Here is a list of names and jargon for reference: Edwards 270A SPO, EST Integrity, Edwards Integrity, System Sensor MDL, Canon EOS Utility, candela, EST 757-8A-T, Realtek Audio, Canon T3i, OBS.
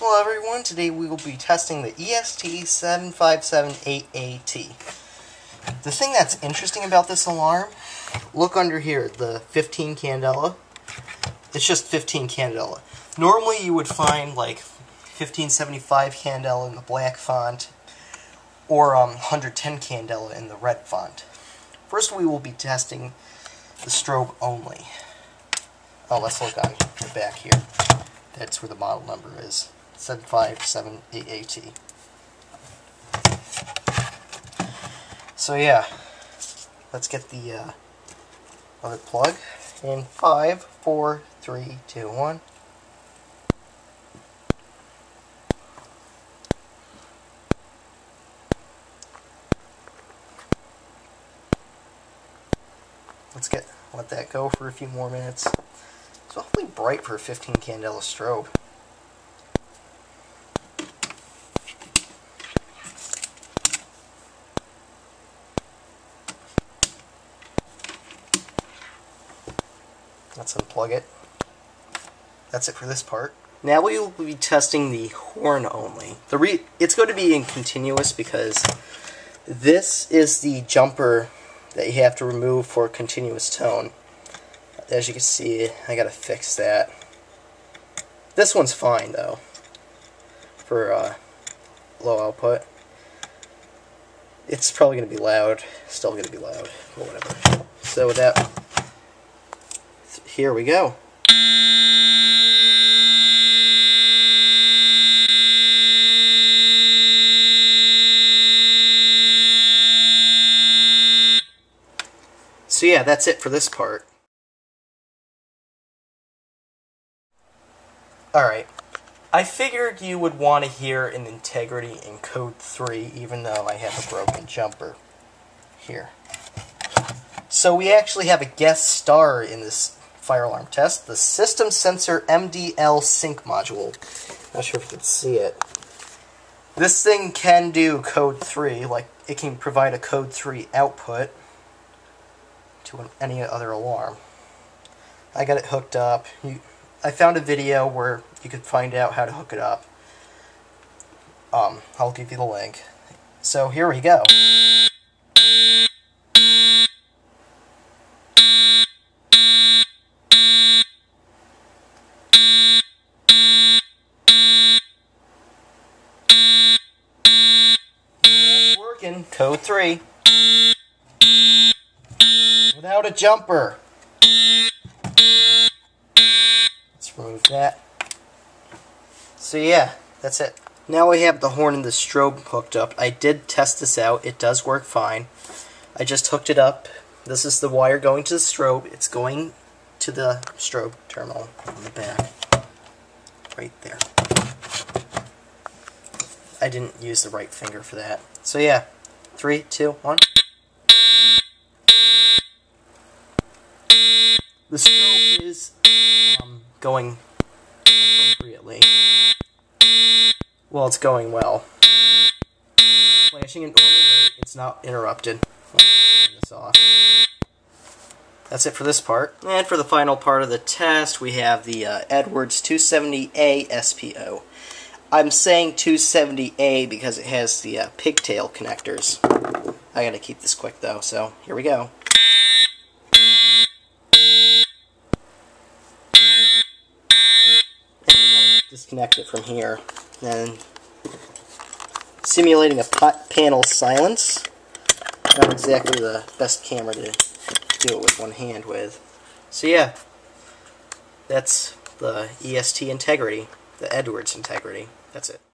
Hello everyone, today we will be testing the EST 757-8A-T. The thing that's interesting about this alarm, look under here at the 15 candela. It's just 15 candela. Normally you would find like 1575 candela in the black font or 110 candela in the red font. First we will be testing the strobe only. Oh, let's look on the back here. That's where the model number is. 757-8A-T. So yeah, let's get the other plug in 5, 4, 3, 2, 1. Let's let that go for a few more minutes. It's awfully bright for a 15 candela strobe. Let's unplug it. That's it for this part. Now we will be testing the horn only. It's going to be in continuous because this is the jumper that you have to remove for continuous tone. As you can see, I gotta fix that. This one's fine though for low output. It's probably gonna be loud, still gonna be loud, but whatever. So with that, here we go. So yeah, that's it for this part. Alright, I figured you would want to hear an integrity in code 3, even though I have a broken jumper here. So we actually have a guest star in this fire alarm test, the System Sensor MDL sync module. Not sure if you can see it. This thing can do code 3, like it can provide a code 3 output to any other alarm. I got it hooked up. I found a video where you could find out how to hook it up. I'll give you the link. So here we go. It's working. Code 3. Without a jumper. Remove that. So yeah, that's it. Now we have the horn and the strobe hooked up. I did test this out. It does work fine. I just hooked it up. This is the wire going to the strobe. It's going to the strobe terminal on the back. Right there. I didn't use the right finger for that. So yeah, 3, 2, 1. The strobe is going appropriately. Well, it's going well. Flashing at normal rate, it's not interrupted. Let me turn this off. That's it for this part. And for the final part of the test, we have the Edwards 270A SPO. I'm saying 270A because it has the pigtail connectors. I gotta keep this quick though, so here we go. Disconnect it from here, and simulating a panel silence. Not exactly the best camera to do it with one hand with. So yeah, that's the EST Integrity, the Edwards Integrity. That's it.